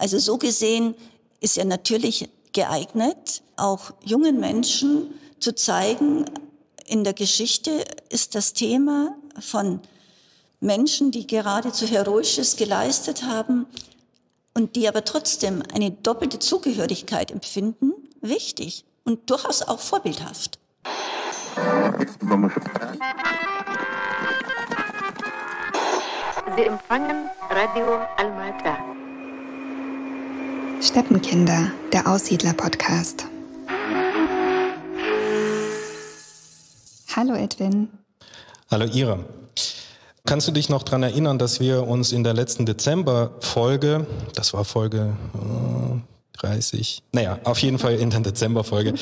Also so gesehen ist er natürlich geeignet, auch jungen Menschen zu zeigen, in der Geschichte ist das Thema von Menschen, die geradezu Heroisches geleistet haben und die aber trotzdem eine doppelte Zugehörigkeit empfinden, wichtig und durchaus auch vorbildhaft. Sie empfangen Radio Almata. Steppenkinder, der Aussiedler-Podcast. Hallo Edwin. Hallo Ira. Kannst du dich noch daran erinnern, dass wir uns in der letzten Dezember-Folge, das war Folge 30, naja, auf jeden Fall in der Dezember-Folge,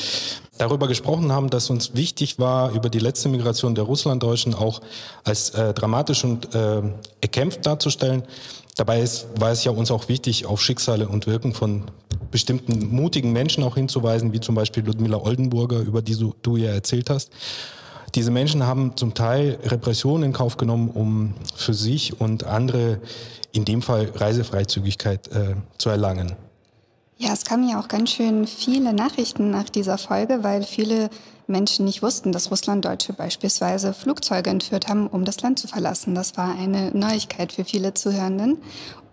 darüber gesprochen haben, dass uns wichtig war, über die letzte Migration der Russlanddeutschen auch als dramatisch und erkämpft darzustellen. Dabei war es ja uns auch wichtig, auf Schicksale und Wirken von bestimmten mutigen Menschen auch hinzuweisen, wie zum Beispiel Ludmilla Oldenburger, über die du ja erzählt hast. Diese Menschen haben zum Teil Repressionen in Kauf genommen, um für sich und andere, in dem Fall Reisefreizügigkeit, zu erlangen. Ja, es kamen ja auch ganz schön viele Nachrichten nach dieser Folge, weil viele Menschen nicht wussten, dass Russlanddeutsche beispielsweise Flugzeuge entführt haben, um das Land zu verlassen. Das war eine Neuigkeit für viele Zuhörenden.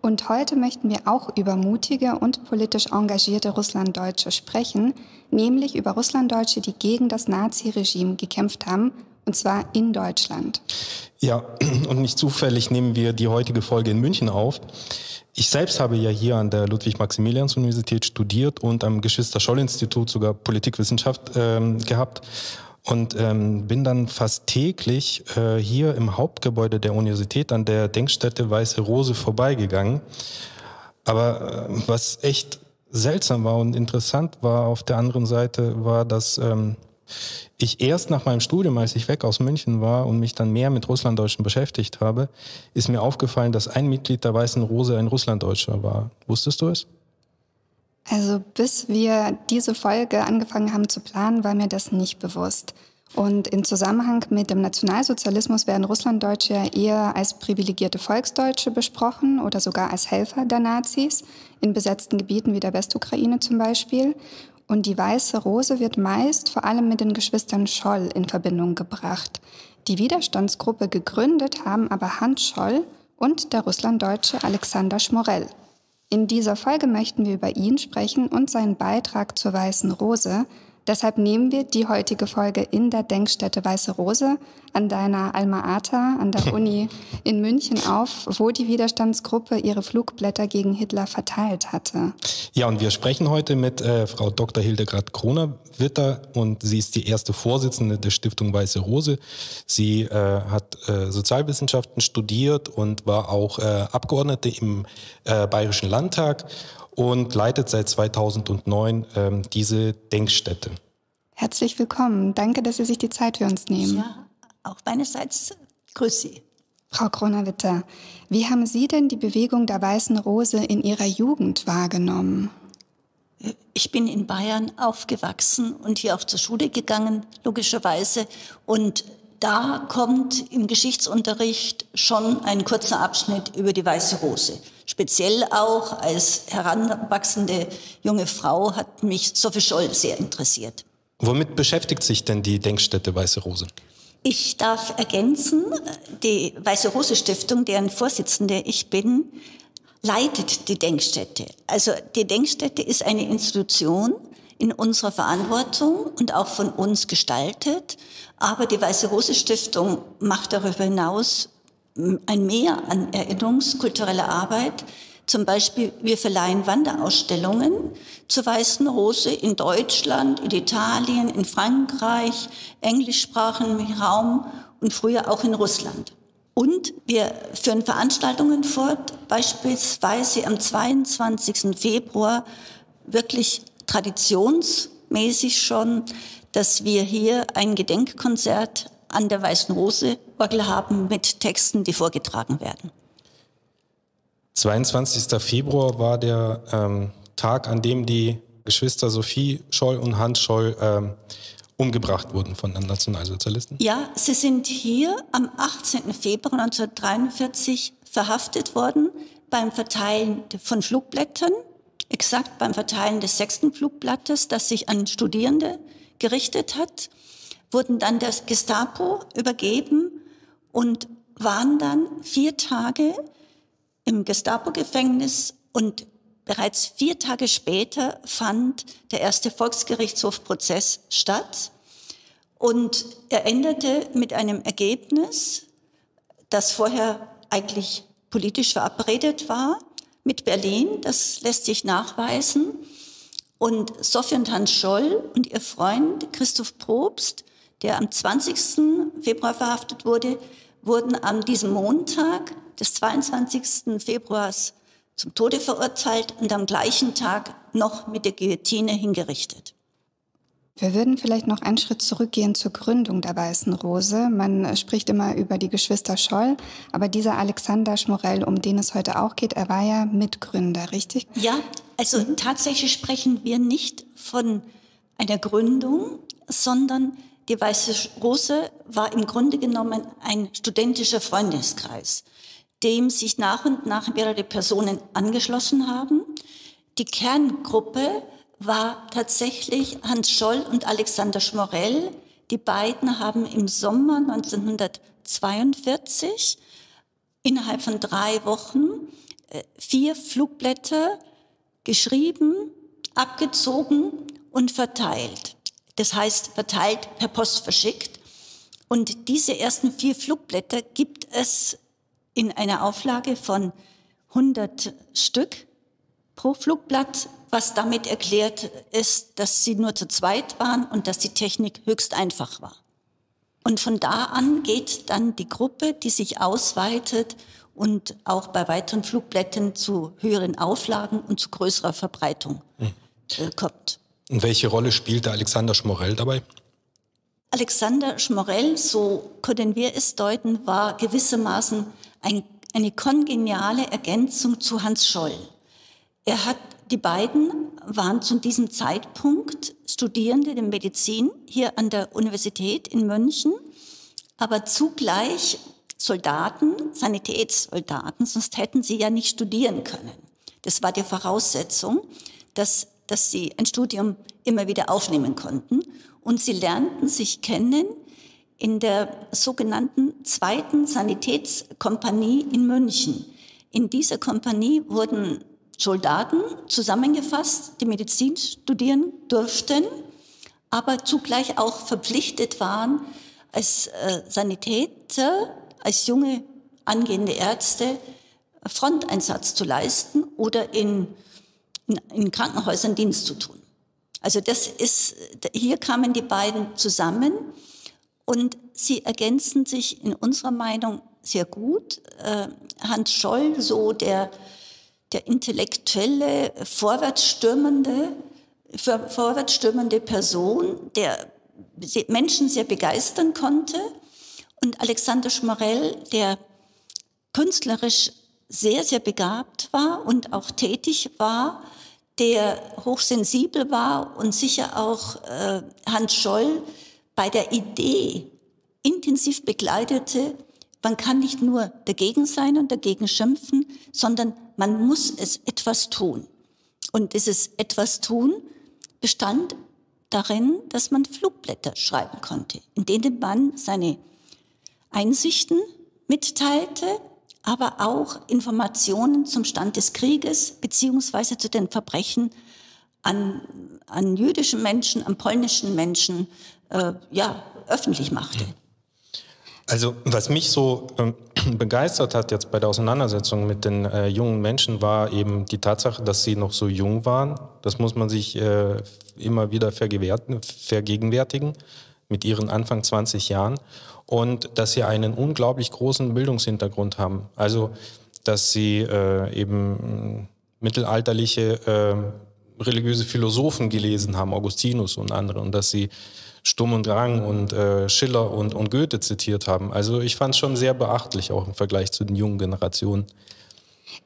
Und heute möchten wir auch über mutige und politisch engagierte Russlanddeutsche sprechen, nämlich über Russlanddeutsche, die gegen das Nazi-Regime gekämpft haben, und zwar in Deutschland. Ja, und nicht zufällig nehmen wir die heutige Folge in München auf. Ich selbst habe ja hier an der Ludwig-Maximilians-Universität studiert und am Geschwister-Scholl-Institut sogar Politikwissenschaft gehabt und bin dann fast täglich hier im Hauptgebäude der Universität an der Denkstätte Weiße Rose vorbeigegangen. Aber was echt seltsam war und interessant war auf der anderen Seite, war, dass ich erst nach meinem Studium, als ich weg aus München war und mich dann mehr mit Russlanddeutschen beschäftigt habe, ist mir aufgefallen, dass ein Mitglied der Weißen Rose ein Russlanddeutscher war. Wusstest du es? Also bis wir diese Folge angefangen haben zu planen, war mir das nicht bewusst. Und im Zusammenhang mit dem Nationalsozialismus werden Russlanddeutsche ja eher als privilegierte Volksdeutsche besprochen oder sogar als Helfer der Nazis in besetzten Gebieten wie der Westukraine zum Beispiel. Und die Weiße Rose wird meist vor allem mit den Geschwistern Scholl in Verbindung gebracht. Die Widerstandsgruppe gegründet haben aber Hans Scholl und der Russlanddeutsche Alexander Schmorell. In dieser Folge möchten wir über ihn sprechen und seinen Beitrag zur Weißen Rose. Deshalb nehmen wir die heutige Folge in der Denkstätte Weiße Rose an deiner Alma Ata, an der Uni in München auf, wo die Widerstandsgruppe ihre Flugblätter gegen Hitler verteilt hatte. Ja, und wir sprechen heute mit Frau Dr. Hildegard Kronawitter und sie ist die erste Vorsitzende der Stiftung Weiße Rose. Sie hat Sozialwissenschaften studiert und war auch Abgeordnete im Bayerischen Landtag und leitet seit 2009 diese Denkstätte. Herzlich willkommen. Danke, dass Sie sich die Zeit für uns nehmen. Ja, auch meinerseits. Grüß Sie. Frau Kronawitter, wie haben Sie denn die Bewegung der Weißen Rose in Ihrer Jugend wahrgenommen? Ich bin in Bayern aufgewachsen und hier auch zur Schule gegangen, logischerweise. Und da kommt im Geschichtsunterricht schon ein kurzer Abschnitt über die Weiße Rose. Speziell auch als heranwachsende junge Frau hat mich Sophie Scholl sehr interessiert. Womit beschäftigt sich denn die Denkstätte Weiße Rose? Ich darf ergänzen, die Weiße Rose Stiftung, deren Vorsitzende ich bin, leitet die Denkstätte. Also die Denkstätte ist eine Institution in unserer Verantwortung und auch von uns gestaltet. Aber die Weiße Rose Stiftung macht darüber hinaus ein Mehr an erinnerungskultureller Arbeit. Zum Beispiel, wir verleihen Wanderausstellungen zur Weißen Rose in Deutschland, in Italien, in Frankreich, englischsprachigem Raum und früher auch in Russland. Und wir führen Veranstaltungen fort, beispielsweise am 22. Februar, wirklich traditionsmäßig schon, dass wir hier ein Gedenkkonzert an der Weißen Rose haben mit Texten, die vorgetragen werden. 22. Februar war der Tag, an dem die Geschwister Sophie Scholl und Hans Scholl umgebracht wurden von den Nationalsozialisten. Ja, sie sind hier am 18. Februar 1943 verhaftet worden beim Verteilen von Flugblättern exakt beim Verteilen des 6. Flugblattes, das sich an Studierende gerichtet hat, wurden dann der Gestapo übergeben und waren dann 4 Tage im Gestapo-Gefängnis, und bereits 4 Tage später fand der erste Volksgerichtshof-Prozess statt, und er endete mit einem Ergebnis, das vorher eigentlich politisch verabredet war, mit Berlin. Das lässt sich nachweisen. Und Sophie und Hans Scholl und ihr Freund Christoph Probst, der am 20. Februar verhaftet wurde, wurden an diesem Montag des 22. Februars zum Tode verurteilt und am gleichen Tag noch mit der Guillotine hingerichtet. Wir würden vielleicht noch einen Schritt zurückgehen zur Gründung der Weißen Rose. Man spricht immer über die Geschwister Scholl, aber dieser Alexander Schmorell, um den es heute auch geht, er war ja Mitgründer, richtig? Ja, also tatsächlich sprechen wir nicht von einer Gründung, sondern die Weiße Rose war im Grunde genommen ein studentischer Freundeskreis, dem sich nach und nach mehrere Personen angeschlossen haben. Die Kerngruppe war tatsächlich Hans Scholl und Alexander Schmorell. Die beiden haben im Sommer 1942 innerhalb von 4 Wochen 4 Flugblätter geschrieben, abgezogen und verteilt. Das heißt, verteilt, per Post verschickt. Und diese ersten 4 Flugblätter gibt es in einer Auflage von 100 Stück pro Flugblatt, was damit erklärt ist, dass sie nur zu zweit waren und dass die Technik höchst einfach war. Und von da an geht dann die Gruppe, die sich ausweitet und auch bei weiteren Flugblättern zu höheren Auflagen und zu größerer Verbreitung kommt. Und welche Rolle spielte Alexander Schmorell dabei? Alexander Schmorell, so können wir es deuten, war gewissermaßen eine kongeniale Ergänzung zu Hans Scholl. Die beiden waren zu diesem Zeitpunkt Studierende der Medizin hier an der Universität in München, aber zugleich Soldaten, Sanitätssoldaten, sonst hätten sie ja nicht studieren können. Das war die Voraussetzung, dass sie ein Studium immer wieder aufnehmen konnten. Und sie lernten sich kennen in der sogenannten 2. Sanitätskompanie in München. In dieser Kompanie wurden Soldaten zusammengefasst, die Medizin studieren durften, aber zugleich auch verpflichtet waren, als Sanitäter, als junge angehende Ärzte Fronteinsatz zu leisten oder in Krankenhäusern Dienst zu tun. Also hier kamen die beiden zusammen und sie ergänzen sich in unserer Meinung sehr gut. Hans Scholl, so der intellektuelle, vorwärtsstürmende Person, der Menschen sehr begeistern konnte, und Alexander Schmorell, der künstlerisch sehr, sehr begabt war und auch tätig war, der hochsensibel war und sicher auch Hans Scholl bei der Idee intensiv begleitete, man kann nicht nur dagegen sein und dagegen schimpfen, sondern man muss es etwas tun. Und dieses etwas tun bestand darin, dass man Flugblätter schreiben konnte, in denen man seine Einsichten mitteilte, aber auch Informationen zum Stand des Krieges beziehungsweise zu den Verbrechen an jüdischen Menschen, an polnischen Menschen öffentlich machte. Also was mich so begeistert hat jetzt bei der Auseinandersetzung mit den jungen Menschen, war eben die Tatsache, dass sie noch so jung waren. Das muss man sich immer wieder vergegenwärtigen mit ihren Anfang 20 Jahren. Und dass sie einen unglaublich großen Bildungshintergrund haben. Also, dass sie eben mittelalterliche religiöse Philosophen gelesen haben, Augustinus und andere, und dass sie Sturm und Drang und Schiller und Goethe zitiert haben. Also ich fand es schon sehr beachtlich, auch im Vergleich zu den jungen Generationen.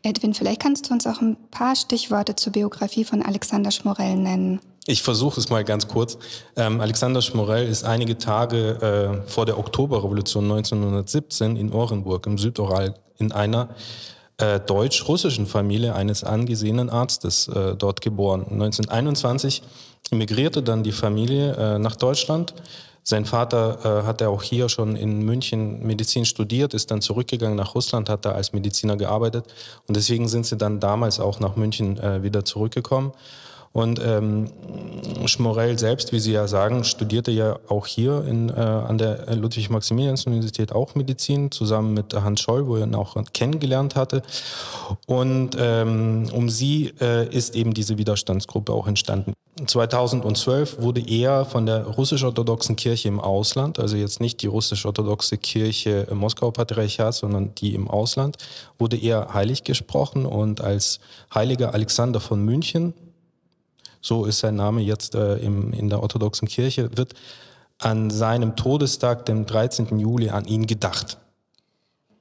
Edwin, vielleicht kannst du uns auch ein paar Stichworte zur Biografie von Alexander Schmorell nennen. Ich versuche es mal ganz kurz. Alexander Schmorell ist einige Tage vor der Oktoberrevolution 1917 in Orenburg im Südural in einer deutsch-russischen Familie eines angesehenen Arztes dort geboren. 1921 emigrierte dann die Familie nach Deutschland. Sein Vater hat ja auch hier schon in München Medizin studiert, ist dann zurückgegangen nach Russland, hat da als Mediziner gearbeitet. Und deswegen sind sie dann damals auch nach München wieder zurückgekommen. Und Schmorell selbst, wie Sie ja sagen, studierte ja auch hier an der Ludwig-Maximilians-Universität auch Medizin, zusammen mit Hans Scholl, wo er ihn auch kennengelernt hatte. Und um sie ist eben diese Widerstandsgruppe auch entstanden. 2012 wurde er von der russisch-orthodoxen Kirche im Ausland, also jetzt nicht die russisch-orthodoxe Kirche im Moskau-Patriarchat, sondern die im Ausland, wurde er heilig gesprochen und als heiliger Alexander von München, so ist sein Name jetzt in der orthodoxen Kirche, wird an seinem Todestag, dem 13. Juli, an ihn gedacht.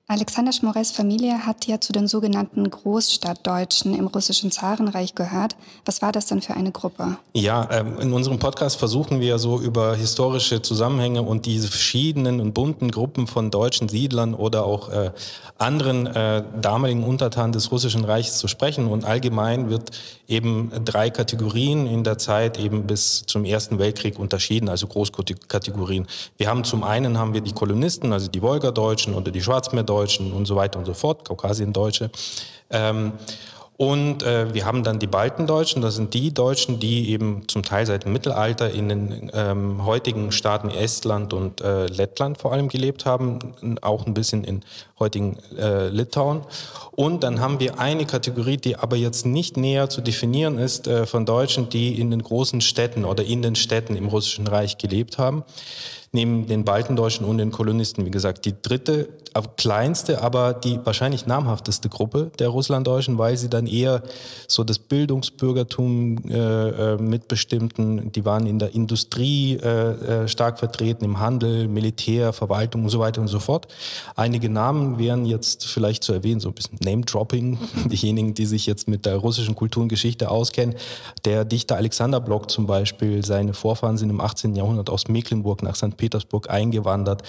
Alexander Schmorells Familie hat ja zu den sogenannten Großstadtdeutschen im russischen Zarenreich gehört. Was war das denn für eine Gruppe? Ja, in unserem Podcast versuchen wir so über historische Zusammenhänge und diese verschiedenen und bunten Gruppen von deutschen Siedlern oder auch anderen damaligen Untertanen des russischen Reiches zu sprechen. Und allgemein wird eben drei Kategorien in der Zeit eben bis zum Ersten Weltkrieg unterschieden, also Großkategorien. Zum einen haben wir die Kolonisten, also die Wolgadeutschen oder die Schwarzmeerdeutschen und so weiter und so fort, Kaukasiendeutsche. Wir haben dann die Baltendeutschen, das sind die Deutschen, die eben zum Teil seit dem Mittelalter in den heutigen Staaten Estland und Lettland vor allem gelebt haben, auch ein bisschen in heutigen Litauen. Und dann haben wir eine Kategorie, die aber jetzt nicht näher zu definieren ist, von Deutschen, die in den großen Städten oder in den Städten im Russischen Reich gelebt haben, neben den Baltendeutschen und den Kolonisten. Wie gesagt, die dritte, kleinste, aber die wahrscheinlich namhafteste Gruppe der Russlanddeutschen, weil sie dann eher so das Bildungsbürgertum mitbestimmten. Die waren in der Industrie stark vertreten, im Handel, Militär, Verwaltung und so weiter und so fort. Einige Namen wären jetzt vielleicht zu erwähnen, so ein bisschen Name-Dropping. Diejenigen, die sich jetzt mit der russischen Kultur und Geschichte auskennen. Der Dichter Alexander Block zum Beispiel, seine Vorfahren sind im 18. Jahrhundert aus Mecklenburg nach St. Petersburg eingewandert.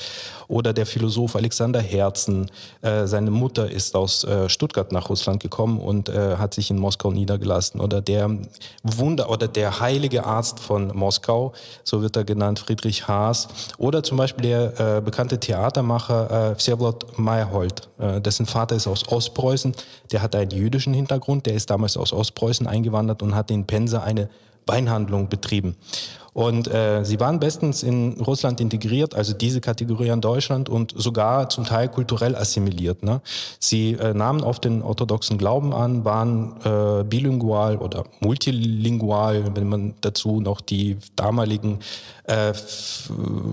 Oder der Philosoph Alexander Herzen, seine Mutter ist aus Stuttgart nach Russland gekommen und hat sich in Moskau niedergelassen. Oder der heilige Arzt von Moskau, so wird er genannt, Friedrich Haas. Oder zum Beispiel der bekannte Theatermacher Vsevolod Meyerhold, dessen Vater ist aus Ostpreußen. Der hat einen jüdischen Hintergrund, der ist damals aus Ostpreußen eingewandert und hat in Pensa eine Weinhandlung betrieben. Und sie waren bestens in Russland integriert, also diese Kategorie in Deutschland, und sogar zum Teil kulturell assimiliert. Ne? Sie nahmen oft den orthodoxen Glauben an, waren bilingual oder multilingual, wenn man dazu noch die damaligen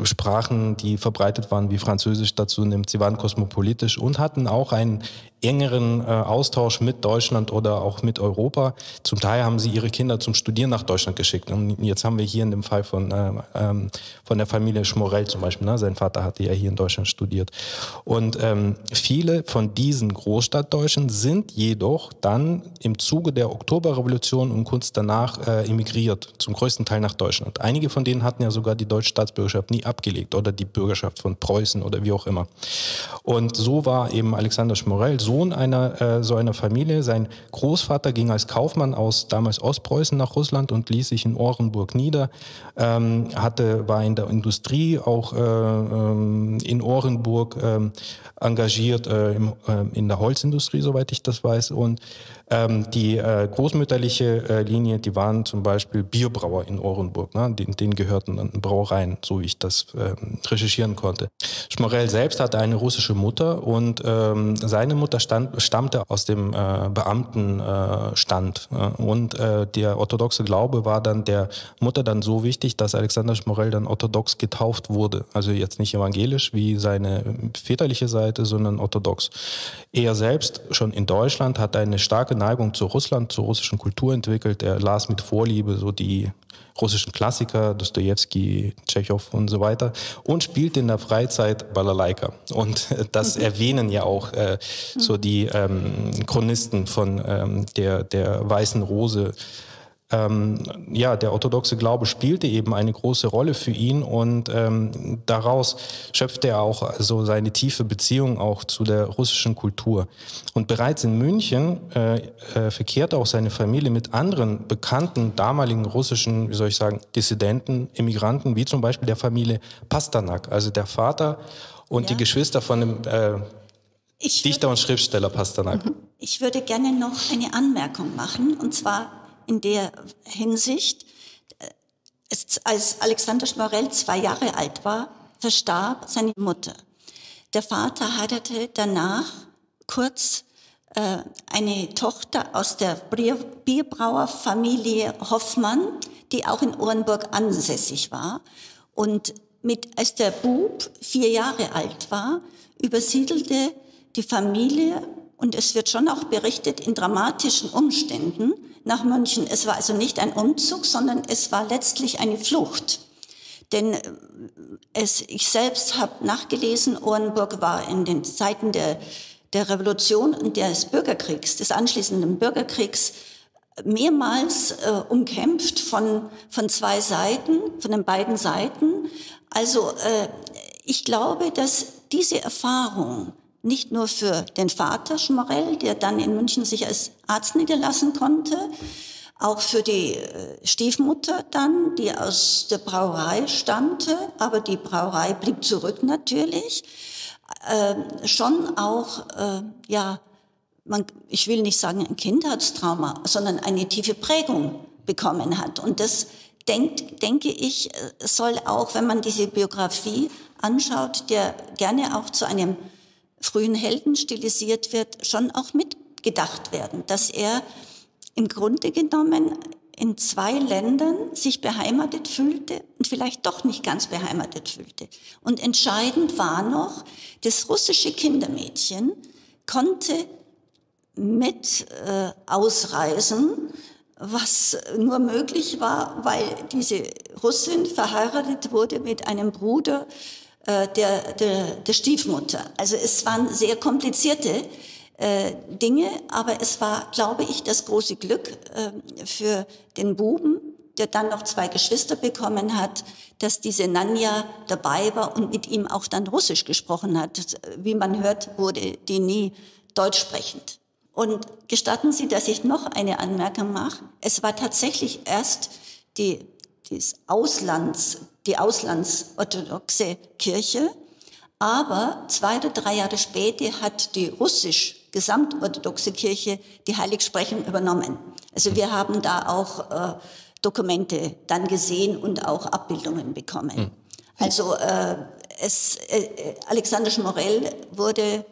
Sprachen, die verbreitet waren, wie Französisch dazu nimmt. Sie waren kosmopolitisch und hatten auch einen engeren Austausch mit Deutschland oder auch mit Europa. Zum Teil haben sie ihre Kinder zum Studieren nach Deutschland geschickt. Und jetzt haben wir hier in dem Fall von der Familie Schmorell zum Beispiel. Ne? Sein Vater hatte ja hier in Deutschland studiert. Und viele von diesen Großstadtdeutschen sind jedoch dann im Zuge der Oktoberrevolution und kurz danach emigriert, zum größten Teil nach Deutschland. Einige von denen hatten ja sogar die deutsche Staatsbürgerschaft nie abgelegt oder die Bürgerschaft von Preußen oder wie auch immer. Und so war eben Alexander Schmorell Sohn einer Familie. Sein Großvater ging als Kaufmann aus damals Ostpreußen nach Russland und ließ sich in Orenburg nieder. War in der Industrie auch in Orenburg engagiert, in der Holzindustrie, soweit ich das weiß. Und die großmütterliche Linie, die waren zum Beispiel Bierbrauer in Orenburg. Ne? Denen gehörten dann Brauereien, so wie ich das recherchieren konnte. Schmorell selbst hatte eine russische Mutter und seine Mutter stammte aus dem Beamtenstand. Und der orthodoxe Glaube war dann der Mutter dann so wichtig, dass Alexander Schmorell dann orthodox getauft wurde. Also jetzt nicht evangelisch wie seine väterliche Seite, sondern orthodox. Er selbst schon in Deutschland hat eine starke Neigung zu Russland, zur russischen Kultur entwickelt. Er las mit Vorliebe so die russischen Klassiker, Dostojewski, Tschechow und so weiter und spielte in der Freizeit Balalaika. Und das erwähnen ja auch so die Chronisten von der Weißen Rose, ja, der orthodoxe Glaube spielte eben eine große Rolle für ihn, und daraus schöpfte er auch also seine tiefe Beziehung auch zu der russischen Kultur. Und bereits in München verkehrte auch seine Familie mit anderen bekannten damaligen russischen, wie soll ich sagen, Dissidenten, Immigranten, wie zum Beispiel der Familie Pasternak, also der Vater und die Geschwister von dem Dichter und Schriftsteller Pasternak. Ich würde gerne noch eine Anmerkung machen, und zwar in der Hinsicht, als Alexander Schmorell 2 Jahre alt war, verstarb seine Mutter. Der Vater heiratete danach kurz eine Tochter aus der Bierbrauerfamilie Hoffmann, die auch in Orenburg ansässig war. Und als der Bub 4 Jahre alt war, übersiedelte die Familie, und es wird schon auch berichtet, in dramatischen Umständen nach München. Es war also nicht ein Umzug, sondern es war letztlich eine Flucht. Denn ich selbst habe nachgelesen, Orenburg war in den Zeiten der Revolution und des Bürgerkriegs, des anschließenden Bürgerkriegs, mehrmals umkämpft von 2 Seiten, von den beiden Seiten. Also ich glaube, dass diese Erfahrung nicht nur für den Vater Schmorell, der dann in München sich als Arzt niederlassen konnte, auch für die Stiefmutter dann, die aus der Brauerei stammte, aber die Brauerei blieb zurück natürlich, schon auch, ja, ich will nicht sagen ein Kindheitstrauma, sondern eine tiefe Prägung bekommen hat. Und das, denke ich, soll auch, wenn man diese Biografie anschaut, der gerne auch zu einem frühen Helden stilisiert wird, schon auch mitgedacht werden, dass er im Grunde genommen in 2 Ländern sich beheimatet fühlte und vielleicht doch nicht ganz beheimatet fühlte. Und entscheidend war noch, das russische Kindermädchen konnte mit ausreisen, was nur möglich war, weil diese Russin verheiratet wurde mit einem Bruder der Stiefmutter. Also es waren sehr komplizierte Dinge, aber es war, glaube ich, das große Glück für den Buben, der dann noch 2 Geschwister bekommen hat, dass diese Nanja dabei war und mit ihm auch dann Russisch gesprochen hat. Wie man hört, wurde die nie deutschsprechend. Und gestatten Sie, dass ich noch eine Anmerkung mache. Es war tatsächlich erst die auslandsorthodoxe Kirche, aber 2 oder 3 Jahre später hat die russisch-gesamtorthodoxe Kirche die Heiligsprechung übernommen. Also wir haben da auch Dokumente dann gesehen und auch Abbildungen bekommen. Also Alexander Schmorell wurde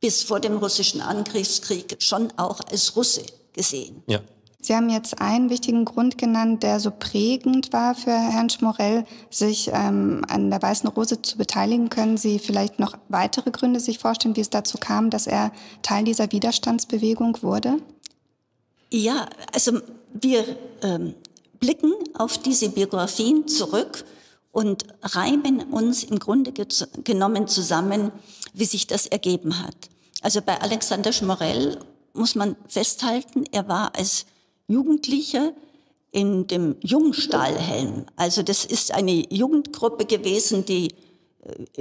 bis vor dem russischen Angriffskrieg schon auch als Russe gesehen. Ja. Sie haben jetzt einen wichtigen Grund genannt, der so prägend war für Herrn Schmorell, sich an der Weißen Rose zu beteiligen. Können Sie vielleicht noch weitere Gründe sich vorstellen, wie es dazu kam, dass er Teil dieser Widerstandsbewegung wurde? Ja, also wir blicken auf diese Biografien zurück und reimen uns im Grunde genommen zusammen, wie sich das ergeben hat. Also bei Alexander Schmorell muss man festhalten, er war als Jugendlicher in dem Jungstahlhelm. Also das ist eine Jugendgruppe gewesen, die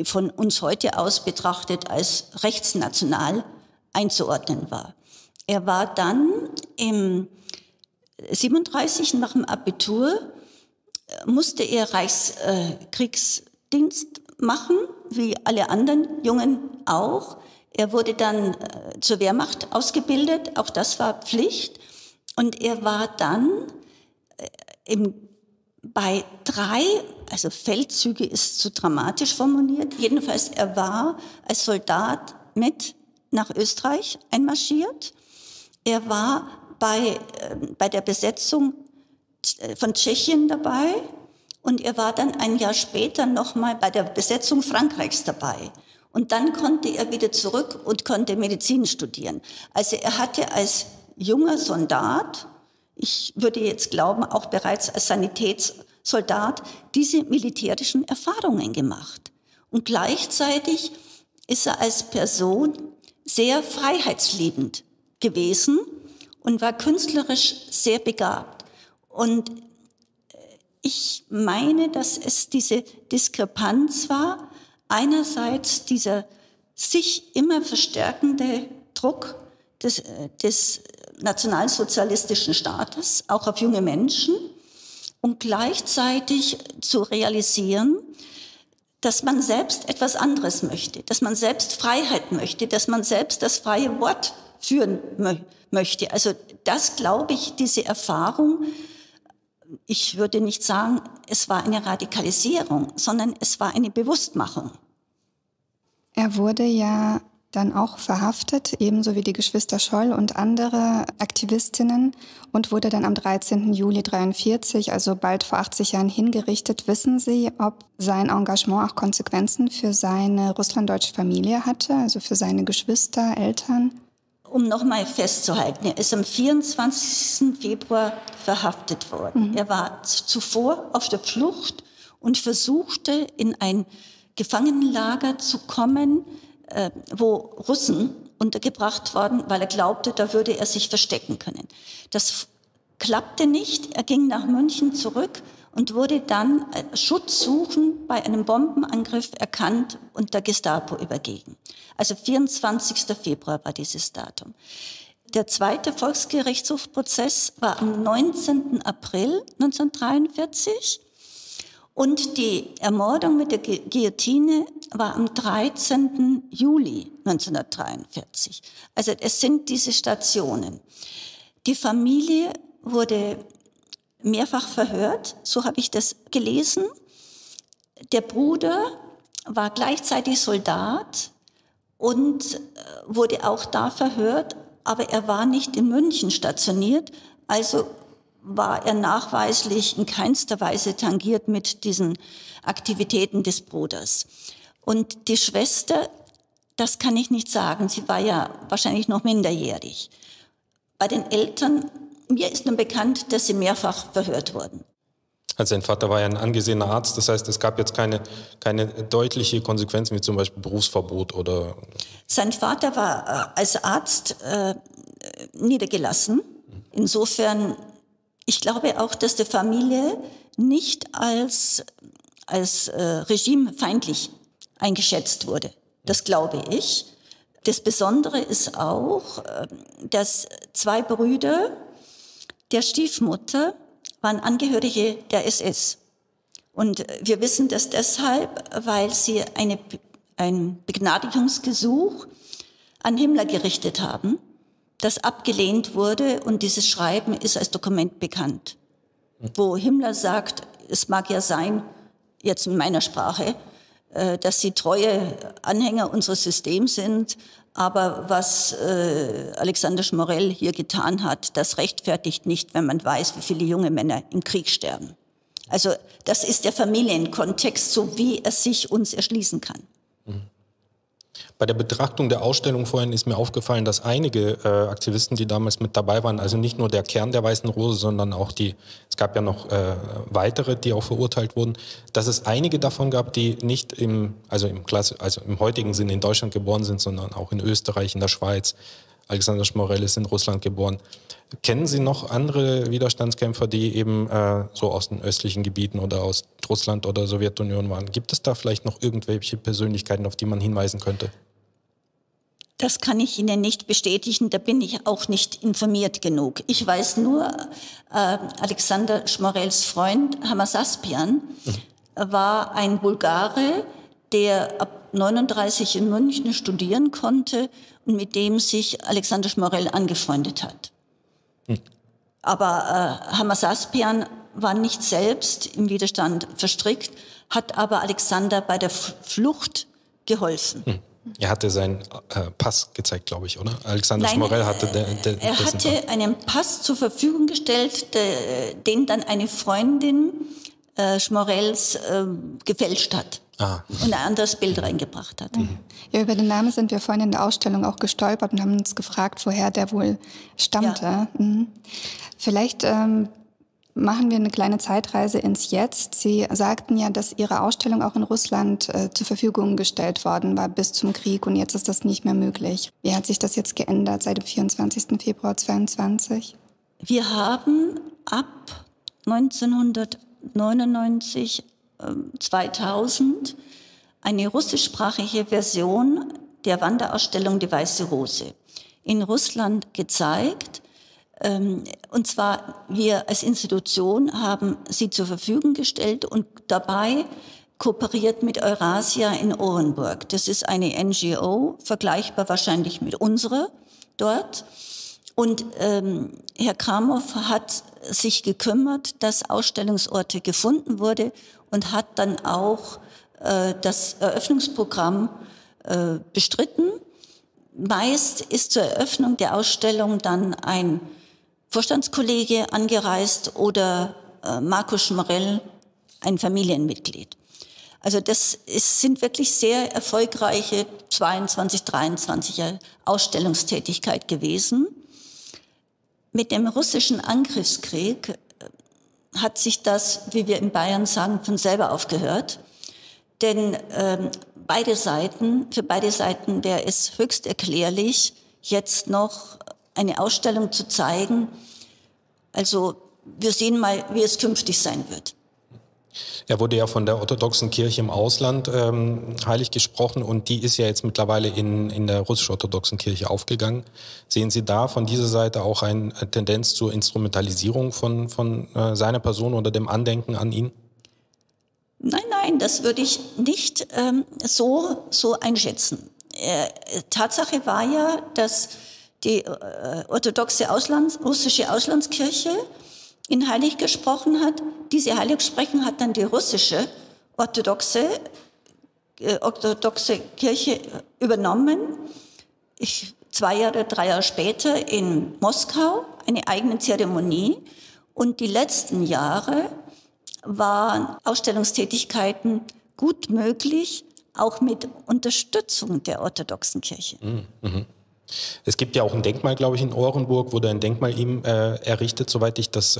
von uns heute aus betrachtet als rechtsnational einzuordnen war. Er war dann im 1937 nach dem Abitur, musste er Reichskriegsdienst machen, wie alle anderen Jungen auch. Er wurde dann zur Wehrmacht ausgebildet, auch das war Pflicht. Und er war dann bei 3, also Feldzüge ist zu dramatisch formuliert, jedenfalls er war als Soldat mit nach Österreich einmarschiert. Er war bei der Besetzung von Tschechien dabei und er war dann ein Jahr später nochmal bei der Besetzung Frankreichs dabei. Und dann konnte er wieder zurück und konnte Medizin studieren. Also er hatte als junger Soldat, ich würde jetzt glauben, auch bereits als Sanitätssoldat, diese militärischen Erfahrungen gemacht. Und gleichzeitig ist er als Person sehr freiheitsliebend gewesen und war künstlerisch sehr begabt. Und ich meine, dass es diese Diskrepanz war, einerseits dieser sich immer verstärkende Druck des nationalsozialistischen Staates, auch auf junge Menschen, und gleichzeitig zu realisieren, dass man selbst etwas anderes möchte, dass man selbst Freiheit möchte, dass man selbst das freie Wort führen möchte. Also das, glaube ich, diese Erfahrung, ich würde nicht sagen, es war eine Radikalisierung, sondern es war eine Bewusstmachung. Er wurde ja dann auch verhaftet, ebenso wie die Geschwister Scholl und andere Aktivistinnen, und wurde dann am 13. Juli 1943, also bald vor 80 Jahren, hingerichtet. Wissen Sie, ob sein Engagement auch Konsequenzen für seine russlanddeutsche Familie hatte, also für seine Geschwister, Eltern? Um nochmal festzuhalten, er ist am 24. Februar verhaftet worden. Mhm. Er war zuvor auf der Flucht und versuchte, in ein Gefangenenlager zu kommen, wo Russen untergebracht waren, weil er glaubte, da würde er sich verstecken können. Das klappte nicht. Er ging nach München zurück und wurde dann schutzsuchend bei einem Bombenangriff erkannt und der Gestapo übergeben. Also 24. Februar war dieses Datum. Der zweite Volksgerichtshofprozess war am 19. April 1943. Und die Ermordung mit der Guillotine war am 13. Juli 1943. Also es sind diese Stationen. Die Familie wurde mehrfach verhört, so habe ich das gelesen. Der Bruder war gleichzeitig Soldat und wurde auch da verhört, aber er war nicht in München stationiert, also war er nachweislich in keinster Weise tangiert mit diesen Aktivitäten des Bruders. Und die Schwester, das kann ich nicht sagen, sie war ja wahrscheinlich noch minderjährig. Bei den Eltern, mir ist nun bekannt, dass sie mehrfach verhört wurden. Also sein Vater war ja ein angesehener Arzt, das heißt, es gab jetzt keine deutliche Konsequenzen wie zum Beispiel Berufsverbot oder... Sein Vater war als Arzt niedergelassen, insofern... Ich glaube auch, dass die Familie nicht als regimefeindlich eingeschätzt wurde. Das glaube ich. Das Besondere ist auch, dass zwei Brüder der Stiefmutter waren Angehörige der SS. Und wir wissen das deshalb, weil sie ein Begnadigungsgesuch an Himmler gerichtet haben, das abgelehnt wurde, und dieses Schreiben ist als Dokument bekannt, wo Himmler sagt, es mag ja sein, jetzt in meiner Sprache, dass sie treue Anhänger unseres Systems sind, aber was Alexander Schmorell hier getan hat, das rechtfertigt nicht, wenn man weiß, wie viele junge Männer im Krieg sterben. Also das ist der Familienkontext, so wie er sich uns erschließen kann. Mhm. Bei der Betrachtung der Ausstellung vorhin ist mir aufgefallen, dass einige Aktivisten, die damals mit dabei waren, also nicht nur der Kern der Weißen Rose, sondern auch die, es gab ja noch weitere, die auch verurteilt wurden, dass es einige davon gab, die nicht im heutigen Sinn in Deutschland geboren sind, sondern auch in Österreich, in der Schweiz. Alexander Schmorell ist in Russland geboren. Kennen Sie noch andere Widerstandskämpfer, die eben so aus den östlichen Gebieten oder aus Russland oder Sowjetunion waren? Gibt es da vielleicht noch irgendwelche Persönlichkeiten, auf die man hinweisen könnte? Das kann ich Ihnen nicht bestätigen, da bin ich auch nicht informiert genug. Ich weiß nur, Alexander Schmorells Freund Hamasaspian war ein Bulgare, der ab 1939 in München studieren konnte und mit dem sich Alexander Schmorell angefreundet hat. Aber Hamasaspian war nicht selbst im Widerstand verstrickt, hat aber Alexander bei der Flucht geholfen. Er hatte seinen Pass gezeigt, glaube ich, oder? Alexander Schmorell hatte... Er hatte einen Pass zur Verfügung gestellt, den dann eine Freundin Schmorells gefälscht hat. Und ein anderes Bild reingebracht hat. Ja, über den Namen sind wir vorhin in der Ausstellung auch gestolpert und haben uns gefragt, woher der wohl stammte. Ja. Mhm. Vielleicht Machen wir eine kleine Zeitreise ins Jetzt. Sie sagten ja, dass Ihre Ausstellung auch in Russland zur Verfügung gestellt worden war bis zum Krieg und jetzt ist das nicht mehr möglich. Wie hat sich das jetzt geändert seit dem 24. Februar 22? Wir haben ab 1999, 2000 eine russischsprachige Version der Wanderausstellung Die Weiße Rose in Russland gezeigt. Und zwar, wir als Institution haben sie zur Verfügung gestellt und dabei kooperiert mit Eurasia in Orenburg. Das ist eine NGO, vergleichbar wahrscheinlich mit unserer dort. Und Herr Kramow hat sich gekümmert, dass Ausstellungsorte gefunden wurde und hat dann auch das Eröffnungsprogramm bestritten. Meist ist zur Eröffnung der Ausstellung dann ein Vorstandskollege angereist oder Markus Schmorell, ein Familienmitglied. Also das sind wirklich sehr erfolgreiche 22, 23er Ausstellungstätigkeit gewesen. Mit dem russischen Angriffskrieg hat sich das, wie wir in Bayern sagen, von selber aufgehört. Denn für beide Seiten wäre es höchst erklärlich, jetzt noch eine Ausstellung zu zeigen. Also wir sehen mal, wie es künftig sein wird. Er wurde ja von der orthodoxen Kirche im Ausland heilig gesprochen und die ist ja jetzt mittlerweile in der russisch-orthodoxen Kirche aufgegangen. Sehen Sie da von dieser Seite auch eine Tendenz zur Instrumentalisierung von seiner Person oder dem Andenken an ihn? Nein, nein, das würde ich nicht so einschätzen. Tatsache war ja, dass die orthodoxe russische Auslandskirche in heilig gesprochen hat. Diese Heiligsprechung hat dann die russische orthodoxe Kirche übernommen. 2 oder 3 Jahre später in Moskau eine eigene Zeremonie. Und die letzten Jahre waren Ausstellungstätigkeiten gut möglich, auch mit Unterstützung der orthodoxen Kirche. Mhm. Es gibt ja auch ein Denkmal, glaube ich, in Orenburg, wurde ein Denkmal ihm errichtet, soweit ich das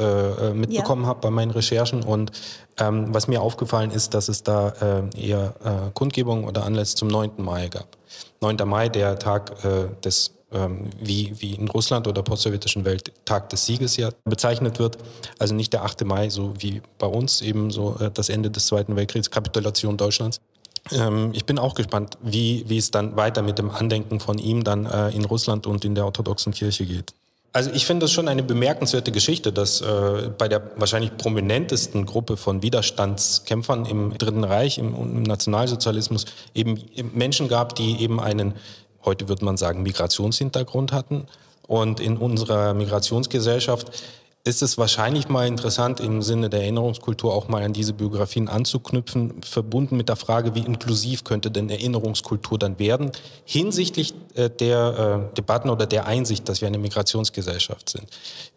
mitbekommen habe bei meinen Recherchen. Und was mir aufgefallen ist, dass es da eher Kundgebungen oder Anlässe zum 9. Mai gab. 9. Mai, der Tag des, wie in Russland oder postsowjetischen Welt, Tag des Sieges ja bezeichnet wird. Also nicht der 8. Mai, so wie bei uns, eben so das Ende des Zweiten Weltkriegs, Kapitulation Deutschlands. Ich bin auch gespannt, wie es dann weiter mit dem Andenken von ihm dann in Russland und in der orthodoxen Kirche geht. Also ich finde das schon eine bemerkenswerte Geschichte, dass bei der wahrscheinlich prominentesten Gruppe von Widerstandskämpfern im Dritten Reich, im Nationalsozialismus, eben Menschen gab, die eben einen, heute würde man sagen, Migrationshintergrund hatten. Und in unserer Migrationsgesellschaft ist es wahrscheinlich mal interessant, im Sinne der Erinnerungskultur auch mal an diese Biografien anzuknüpfen, verbunden mit der Frage, wie inklusiv könnte denn Erinnerungskultur dann werden, hinsichtlich der Debatten oder der Einsicht, dass wir eine Migrationsgesellschaft sind.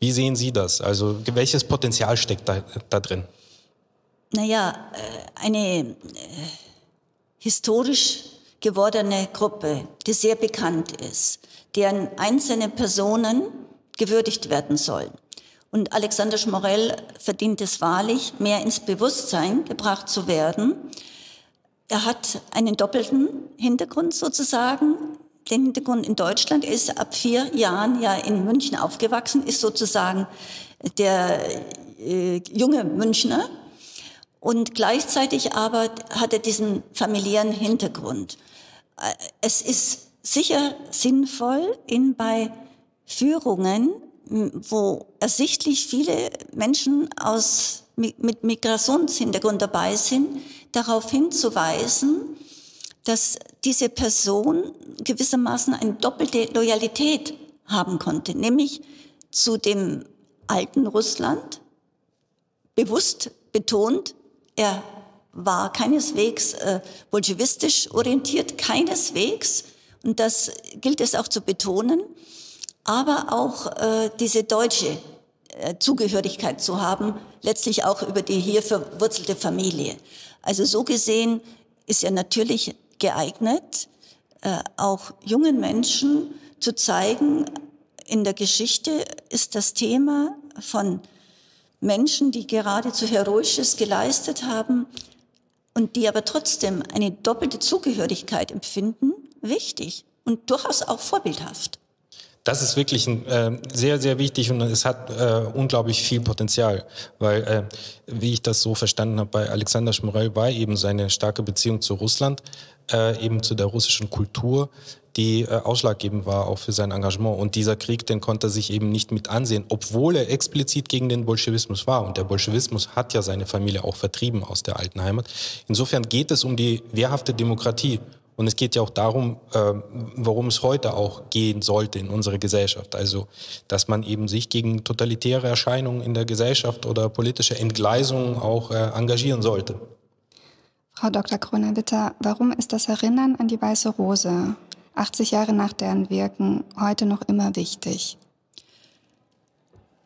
Wie sehen Sie das? Also welches Potenzial steckt da drin? Naja, eine historisch gewordene Gruppe, die sehr bekannt ist, deren einzelne Personen gewürdigt werden sollen. Und Alexander Schmorell verdient es wahrlich, mehr ins Bewusstsein gebracht zu werden. Er hat einen doppelten Hintergrund sozusagen. Den Hintergrund in Deutschland, er ist ab 4 Jahren ja in München aufgewachsen, ist sozusagen der junge Münchner. Und gleichzeitig aber hat er diesen familiären Hintergrund. Es ist sicher sinnvoll, ihn bei Führungen, wo ersichtlich viele Menschen mit Migrationshintergrund dabei sind, darauf hinzuweisen, dass diese Person gewissermaßen eine doppelte Loyalität haben konnte, nämlich zu dem alten Russland, bewusst betont, er war keineswegs bolschewistisch orientiert, keineswegs, und das gilt es auch zu betonen, aber auch diese deutsche Zugehörigkeit zu haben, letztlich auch über die hier verwurzelte Familie. Also so gesehen ist er natürlich geeignet, auch jungen Menschen zu zeigen, in der Geschichte ist das Thema von Menschen, die geradezu Heroisches geleistet haben und die aber trotzdem eine doppelte Zugehörigkeit empfinden, wichtig und durchaus auch vorbildhaft. Das ist wirklich sehr, sehr wichtig und es hat unglaublich viel Potenzial, weil, wie ich das so verstanden habe, bei Alexander Schmorell war eben seine starke Beziehung zu Russland, eben zu der russischen Kultur, die ausschlaggebend war auch für sein Engagement. Und dieser Krieg, den konnte er sich eben nicht mit ansehen, obwohl er explizit gegen den Bolschewismus war. Und der Bolschewismus hat ja seine Familie auch vertrieben aus der alten Heimat. Insofern geht es um die wehrhafte Demokratie. Und es geht ja auch darum, worum es heute auch gehen sollte in unserer Gesellschaft. Also, dass man eben sich gegen totalitäre Erscheinungen in der Gesellschaft oder politische Entgleisungen auch engagieren sollte. Frau Dr. Kronawitter, warum ist das Erinnern an die Weiße Rose, 80 Jahre nach deren Wirken, heute noch immer wichtig?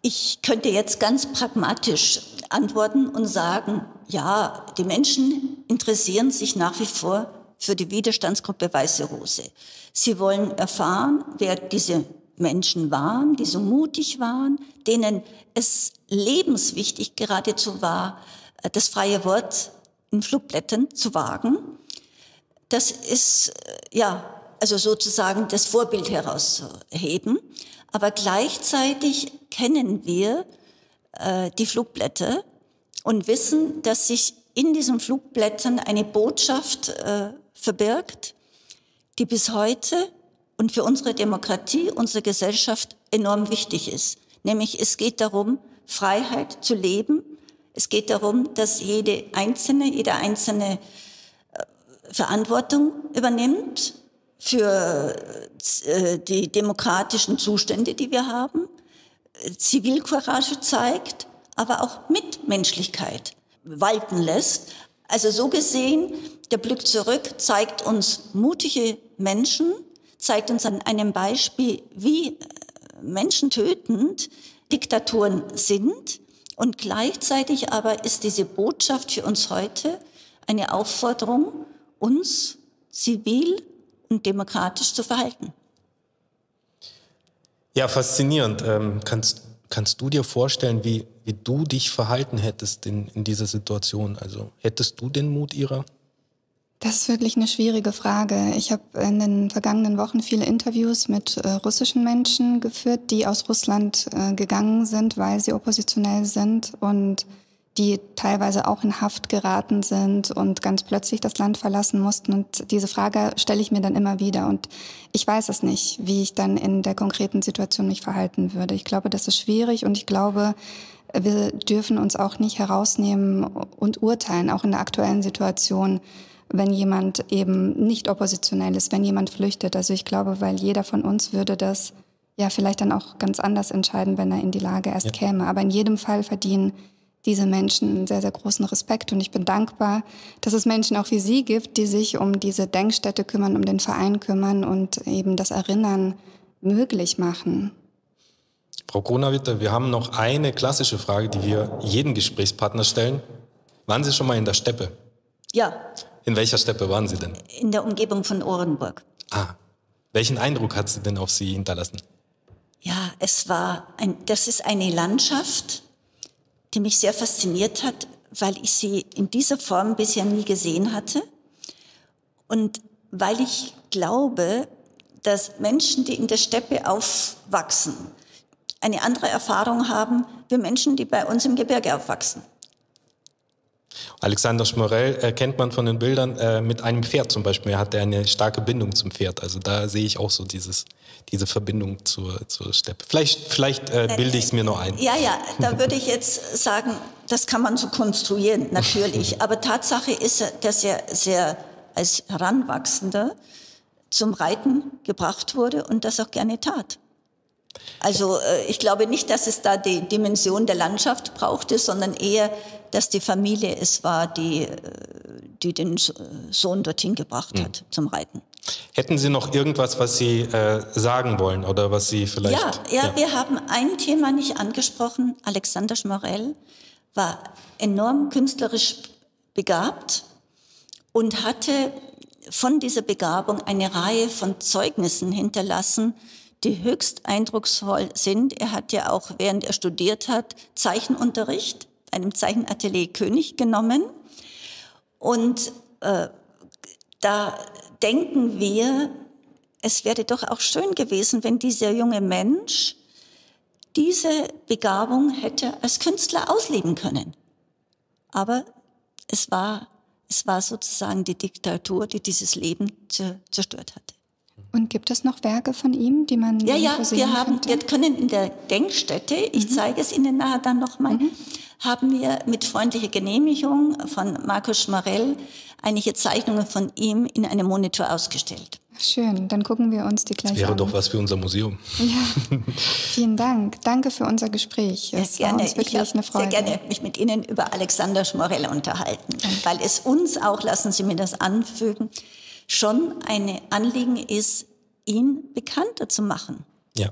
Ich könnte jetzt ganz pragmatisch antworten und sagen, ja, die Menschen interessieren sich nach wie vor für die Widerstandsgruppe Weiße Rose. Sie wollen erfahren, wer diese Menschen waren, die so mutig waren, denen es lebenswichtig geradezu war, das freie Wort in Flugblättern zu wagen. Das ist, ja, also sozusagen das Vorbild herauszuheben. Aber gleichzeitig kennen wir die Flugblätter und wissen, dass sich in diesen Flugblättern eine Botschaft verbirgt, die bis heute und für unsere Demokratie, unsere Gesellschaft enorm wichtig ist. Nämlich es geht darum, Freiheit zu leben. Es geht darum, dass jeder Einzelne Verantwortung übernimmt für die demokratischen Zustände, die wir haben, Zivilcourage zeigt, aber auch Mitmenschlichkeit walten lässt. Also so gesehen, der Blick zurück zeigt uns mutige Menschen, zeigt uns an einem Beispiel, wie menschentötend Diktaturen sind. Und gleichzeitig aber ist diese Botschaft für uns heute eine Aufforderung, uns zivil und demokratisch zu verhalten. Ja, faszinierend. Kannst du dir vorstellen, wie du dich verhalten hättest in dieser Situation? Also hättest du den Mut ihrer? Das ist wirklich eine schwierige Frage. Ich habe in den vergangenen Wochen viele Interviews mit russischen Menschen geführt, die aus Russland gegangen sind, weil sie oppositionell sind und die teilweise auch in Haft geraten sind und ganz plötzlich das Land verlassen mussten. Und diese Frage stelle ich mir dann immer wieder. Und ich weiß es nicht, wie ich dann in der konkreten Situation mich verhalten würde. Ich glaube, das ist schwierig und ich glaube, wir dürfen uns auch nicht herausnehmen und urteilen, auch in der aktuellen Situation, wenn jemand eben nicht oppositionell ist, wenn jemand flüchtet. Also ich glaube, weil jeder von uns würde das ja vielleicht dann auch ganz anders entscheiden, wenn er in die Lage erst käme. Aber in jedem Fall verdienen diese Menschen einen sehr, sehr großen Respekt. Und ich bin dankbar, dass es Menschen auch wie Sie gibt, die sich um diese Denkstätte kümmern, um den Verein kümmern und eben das Erinnern möglich machen. Frau Kronawitter, wir haben noch eine klassische Frage, die wir jedem Gesprächspartner stellen. Waren Sie schon mal in der Steppe? Ja. In welcher Steppe waren Sie denn? In der Umgebung von Orenburg. Ah, welchen Eindruck hat sie denn auf Sie hinterlassen? Ja, das ist eine Landschaft, die mich sehr fasziniert hat, weil ich sie in dieser Form bisher nie gesehen hatte. Und weil ich glaube, dass Menschen, die in der Steppe aufwachsen, eine andere Erfahrung haben wie Menschen, die bei uns im Gebirge aufwachsen. Alexander Schmorell kennt man von den Bildern mit einem Pferd zum Beispiel. Er hatte eine starke Bindung zum Pferd. Also da sehe ich auch so diese Verbindung zur Steppe. Vielleicht bilde ich es mir noch ein. Ja, da würde ich jetzt sagen, das kann man so konstruieren, natürlich. Aber Tatsache ist, dass er sehr als Heranwachsender zum Reiten gebracht wurde und das auch gerne tat. Also ich glaube nicht, dass es da die Dimension der Landschaft brauchte, sondern eher, dass die Familie es war, die den Sohn dorthin gebracht hat zum Reiten. Hätten Sie noch irgendwas, was Sie sagen wollen oder was Sie vielleicht... Ja, wir haben ein Thema nicht angesprochen. Alexander Schmorell war enorm künstlerisch begabt und hatte von dieser Begabung eine Reihe von Zeugnissen hinterlassen, die höchst eindrucksvoll sind. Er hat ja auch, während er studiert hat, Zeichenunterricht, einem Zeichenatelier König genommen. Und da denken wir, es wäre doch auch schön gewesen, wenn dieser junge Mensch diese Begabung hätte als Künstler ausleben können. Aber es war sozusagen die Diktatur, die dieses Leben zerstört hatte. Und gibt es noch Werke von ihm, die man wir können in der Denkstätte, ich zeige es Ihnen nachher dann nochmal, haben wir mit freundlicher Genehmigung von Markus Schmorell einige Zeichnungen von ihm in einem Monitor ausgestellt. Schön, dann gucken wir uns die gleich an. Das wäre doch was für unser Museum. Ja, vielen Dank. Danke für unser Gespräch. Es war uns wirklich eine Freude. Sehr gerne mich mit Ihnen über Alexander Schmorell unterhalten, weil es uns auch, lassen Sie mir das anfügen, schon ein Anliegen ist, ihn bekannter zu machen. Ja,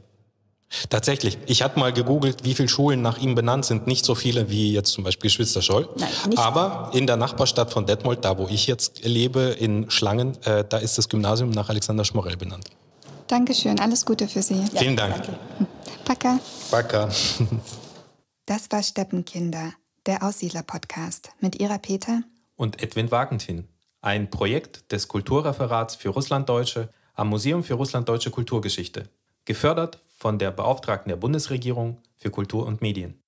tatsächlich. Ich habe mal gegoogelt, wie viele Schulen nach ihm benannt sind. Nicht so viele wie jetzt zum Beispiel Geschwister-Scholl. Aber in der Nachbarstadt von Detmold, da wo ich jetzt lebe, in Schlangen, da ist das Gymnasium nach Alexander Schmorell benannt. Dankeschön, alles Gute für Sie. Ja, vielen Dank. Danke. Paka. Paka. Das war Steppenkinder, der Aussiedler-Podcast mit Ira Peter und Edwin Wagentin. Ein Projekt des Kulturreferats für Russlanddeutsche am Museum für Russlanddeutsche Kulturgeschichte, gefördert von der Beauftragten der Bundesregierung für Kultur und Medien.